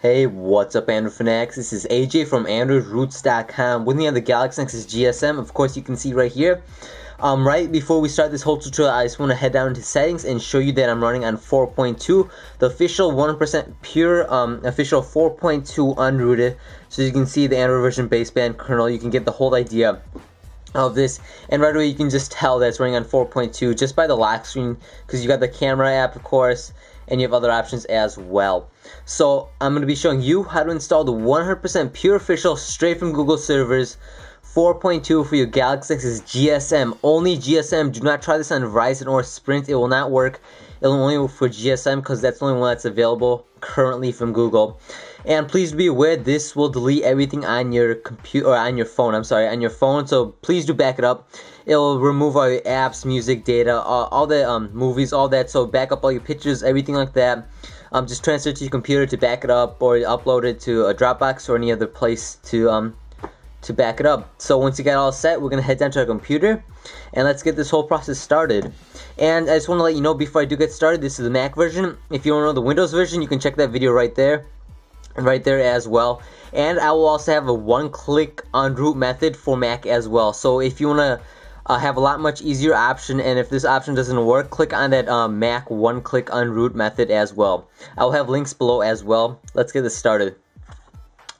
Hey, what's up AndroidFanatics? This is AJ from AndroidRootz.com. With me on the Galaxy Nexus GSM, of course you can see right here. Right before we start this whole tutorial, I just want to head down to settings and show you that I'm running on 4.2, the official 1% pure, official 4.2 unrooted. So as you can see, the Android version baseband kernel, you can get the whole idea of this, and right away you can just tell that it's running on 4.2 just by the lock screen, because you got the camera app, of course, and you have other options as well. So I'm going to be showing you how to install the 100% pure official straight from Google servers 4.2 for your Galaxy Nexus GSM. Only GSM. Do not try this on Verizon or Sprint. It will not work. It will only work for GSM because that's the only one that's available currently from Google. And please be aware, this will delete everything on your computer, or on your phone. I'm sorry, on your phone. So please do back it up. It will remove all your apps, music, data, all the movies, all that. So back up all your pictures, everything like that. Just transfer it to your computer to back it up, or upload it to a Dropbox or any other place to back it up. So once you get all set, we're gonna head down to our computer and let's get this whole process started. And I just want to let you know before I do get started, this is the Mac version. If you want to know the Windows version, you can check that video right there as well. And I will also have a one-click unroot method for Mac as well. So if you want to have a lot much easier option, and if this option doesn't work, click on that Mac one-click unroot method as well. I will have links below as well. Let's get this started.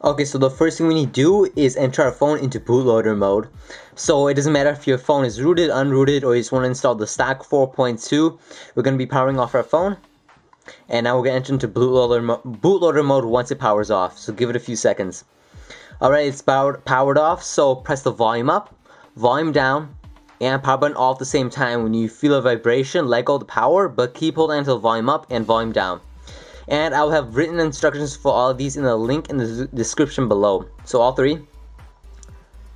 Okay, so the first thing we need to do is enter our phone into bootloader mode. So it doesn't matter if your phone is rooted, unrooted, or you just want to install the stock 4.2. We're going to be powering off our phone. And now we're going to enter into bootloader mode once it powers off. So give it a few seconds. Alright, it's powered off, so press the volume up, volume down, and power button all at the same time. When you feel a vibration, let go of the power, but keep holding until volume up and volume down. And I will have written instructions for all of these in the link in the description below. So all three.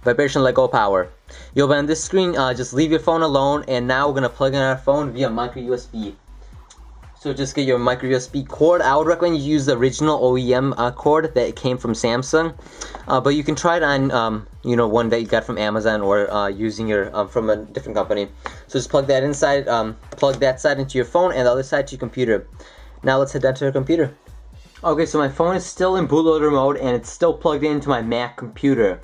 Vibration, let go, power. You'll be on this screen, just leave your phone alone, and now we're going to plug in our phone via micro USB. So just get your micro USB cord. I would recommend you use the original OEM cord that came from Samsung. But you can try it on, you know, one that you got from Amazon, or using your, from a different company. So just plug that inside, plug that side into your phone and the other side to your computer. Now let's head down to our computer. Okay, so my phone is still in bootloader mode and it's still plugged into my Mac computer.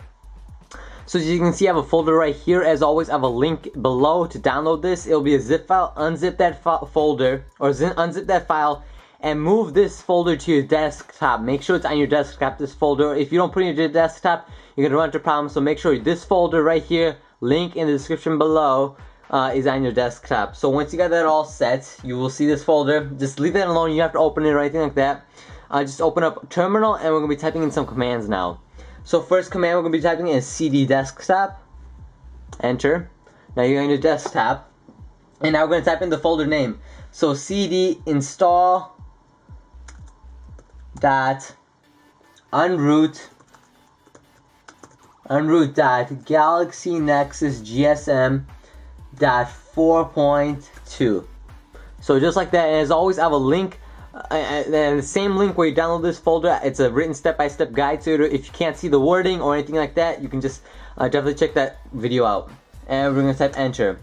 So as you can see, I have a folder right here. As always, I have a link below to download this. It'll be a zip file. Unzip that folder, or unzip that file, and move this folder to your desktop. Make sure it's on your desktop, this folder. If you don't put it on your desktop, you're gonna run into problems. So make sure this folder right here, link in the description below, is on your desktop. So once you got that all set, you will see this folder. Just leave that alone. You have to open it or anything like that. Just open up terminal, and we're going to be typing in some commands now. So first command we're going to be typing in is cd desktop. Enter. Now you're on your desktop, and now we're going to type in the folder name. So cd install dot unroot dot Galaxy Nexus GSM dot 4.2. So just like that, and as always, I have a link, and the same link where you download this folder. It's a written step-by-step guide, so if you can't see the wording or anything like that, you can just definitely check that video out. And we're gonna type enter.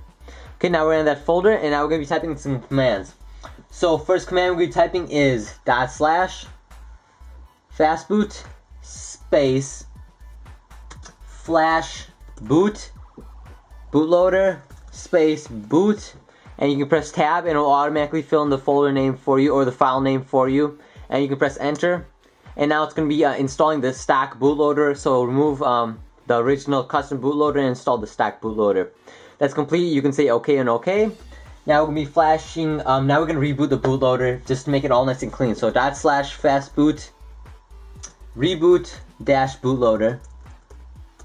Okay, now we're in that folder, and now we're gonna be typing some commands. So first command we're gonna be typing is dot slash fastboot space flash boot bootloader space boot, and you can press tab and it will automatically fill in the folder name for you, or the file name for you, and you can press enter. And now it's going to be installing the stock bootloader, so remove the original custom bootloader and install the stock bootloader. That's complete. You can say okay and okay. Now we're going to be flashing, now we're going to reboot the bootloader just to make it all nice and clean. So dot slash fastboot reboot dash bootloader.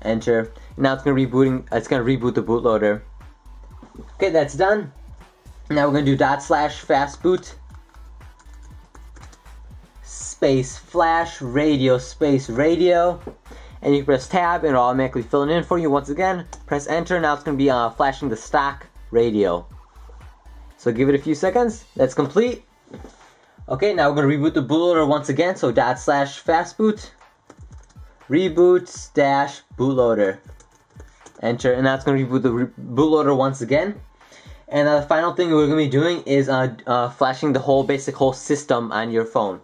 Enter. Now it's going to reboot the bootloader. Okay, that's done. Now we're going to do dot slash fastboot space flash radio space radio, and you can press tab and it'll automatically fill it in for you. Once again, press enter. Now it's going to be flashing the stock radio. So give it a few seconds. That's complete. Okay, now we're going to reboot the bootloader once again. So dot slash fastboot reboot dash bootloader. Enter, and that's going to reboot the bootloader once again. And the final thing we're going to be doing is flashing the whole system on your phone.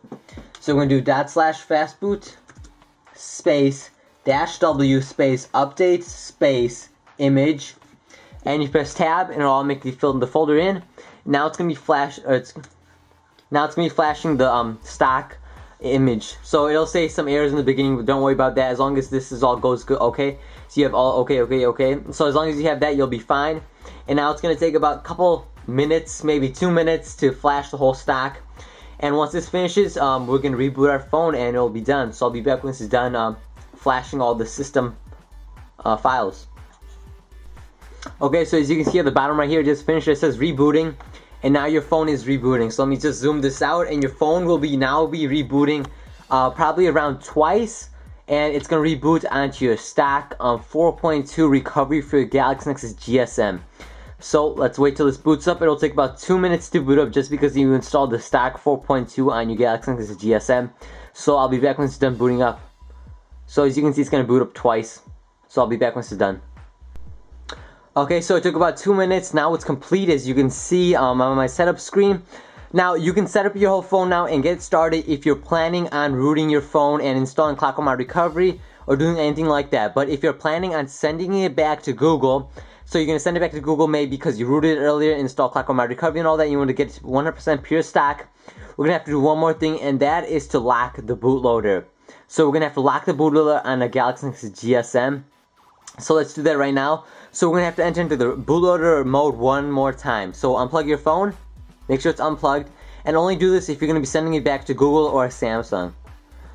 So we're gonna do /fastboot -w updates image, and you press tab and it'll all make you fill the folder in. Now it's gonna be flashing the stock image. So it'll say some errors in the beginning, but don't worry about that as long as this is all goes good. Okay, so you have all okay. So as long as you have that, you'll be fine. And now it's gonna take about a couple minutes, maybe 2 minutes, to flash the whole stock. And once this finishes, we're gonna reboot our phone and it'll be done. So I'll be back when this is done, flashing all the system files. Okay, so as you can see at the bottom right here, just finished, it says rebooting, and now your phone is rebooting. So let me just zoom this out, and your phone will be rebooting probably around twice, and it's gonna reboot onto your stock 4.2 recovery for your Galaxy Nexus GSM. So let's wait till this boots up. It'll take about 2 minutes to boot up just because you installed the stock 4.2 on your Galaxy Nexus GSM. So I'll be back when it's done booting up. So as you can see, it's gonna boot up twice. So I'll be back when it's done. Okay, so it took about 2 minutes. Now it's complete, as you can see on my setup screen. Now you can set up your whole phone now and get started if you're planning on rooting your phone and installing ClockworkMod Recovery or doing anything like that. But if you're planning on sending it back to Google, so you're going to send it back to Google maybe because you rooted it earlier, install ClockworkMod Recovery and all that, you want to get 100% pure stock, we're going to have to do one more thing, and that is to lock the bootloader. So we're going to have to lock the bootloader on a Galaxy Nexus GSM. So let's do that right now. So we're going to have to enter into the bootloader mode one more time. So unplug your phone, make sure it's unplugged, and only do this if you're going to be sending it back to Google or Samsung.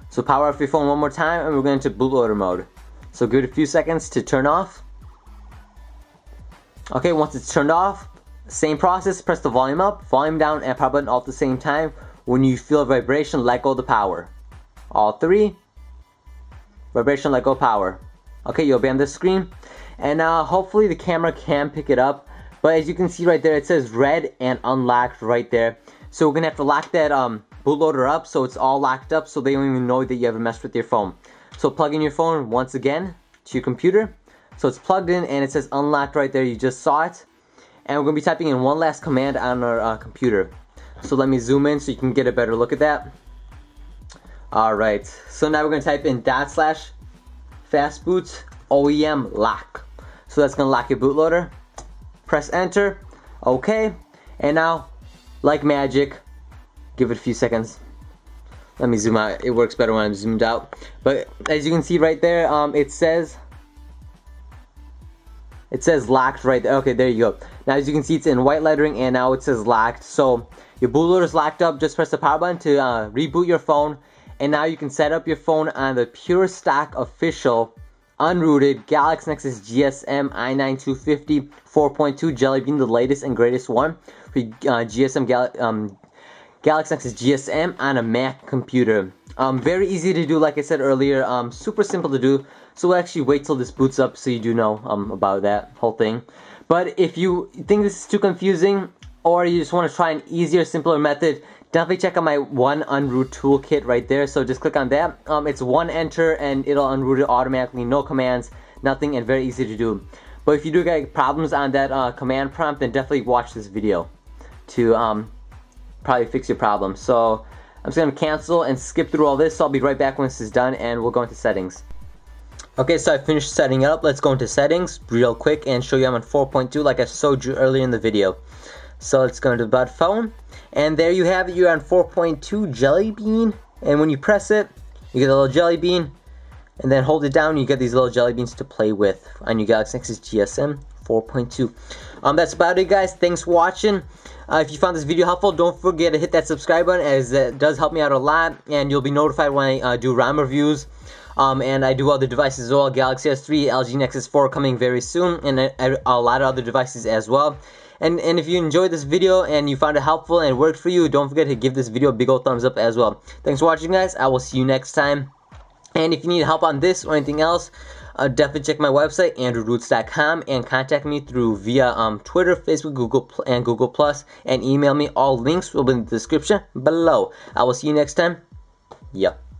So power off your phone one more time and we're going to bootloader mode. So give it a few seconds to turn off. Okay, once it's turned off, same process, press the volume up, volume down, and power button all at the same time. When you feel a vibration, let go of the power. All three. Vibration, let go, power. Okay, you'll be on this screen. And hopefully the camera can pick it up. But as you can see right there, it says red and unlocked right there. So we're gonna have to lock that bootloader up so it's all locked up so they don't even know that you ever messed with your phone. So plug in your phone once again to your computer. So it's plugged in and it says unlocked right there, you just saw it. And we're going to be typing in one last command on our computer. So let me zoom in so you can get a better look at that. Alright, so now we're going to type in /fastboot OEM lock. So that's going to lock your bootloader. Press enter, okay. And now, like magic, give it a few seconds. Let me zoom out, it works better when I'm zoomed out. But as you can see right there, it says locked right there. Okay, there you go. Now as you can see, it's in white lettering and now it says locked. So your bootloader is locked up. Just press the power button to reboot your phone. And now you can set up your phone on the pure stock official unrooted Galaxy Nexus GSM i9250 4.2 Jelly Bean, the latest and greatest one for Galaxy Nexus GSM on a Mac computer. Very easy to do, like I said earlier, super simple to do. So we'll actually wait till this boots up so you do know about that whole thing. But if you think this is too confusing or you just want to try an easier, simpler method, definitely check out my One Unroot toolkit right there. So just click on that. It's one enter and it'll unroot it automatically, no commands, nothing, and very easy to do. But if you do get problems on that command prompt, then definitely watch this video to probably fix your problem. So I'm just going to cancel and skip through all this. So I'll be right back when this is done and we'll go into settings. Okay, so I finished setting it up. Let's go into settings real quick and show you I'm on 4.2 like I showed you earlier in the video. So let's go into about phone. And there you have it. You're on 4.2 Jelly Bean. And when you press it, you get a little Jelly Bean. And then hold it down, you get these little Jelly Beans to play with on your Galaxy Nexus GSM 4.2. That's about it, guys. Thanks for watching. If you found this video helpful, don't forget to hit that subscribe button, as that does help me out a lot, and you'll be notified when I do ROM reviews. And I do other devices as well, Galaxy S3, LG Nexus 4 coming very soon, and a lot of other devices as well. And if you enjoyed this video and you found it helpful and it worked for you, don't forget to give this video a big old thumbs up as well. Thanks for watching, guys. I will see you next time. And if you need help on this or anything else, definitely check my website, AndroidRootz.com, and contact me via Twitter, Facebook, Google, and Google+, and email me. All links will be in the description below. I will see you next time. Yep.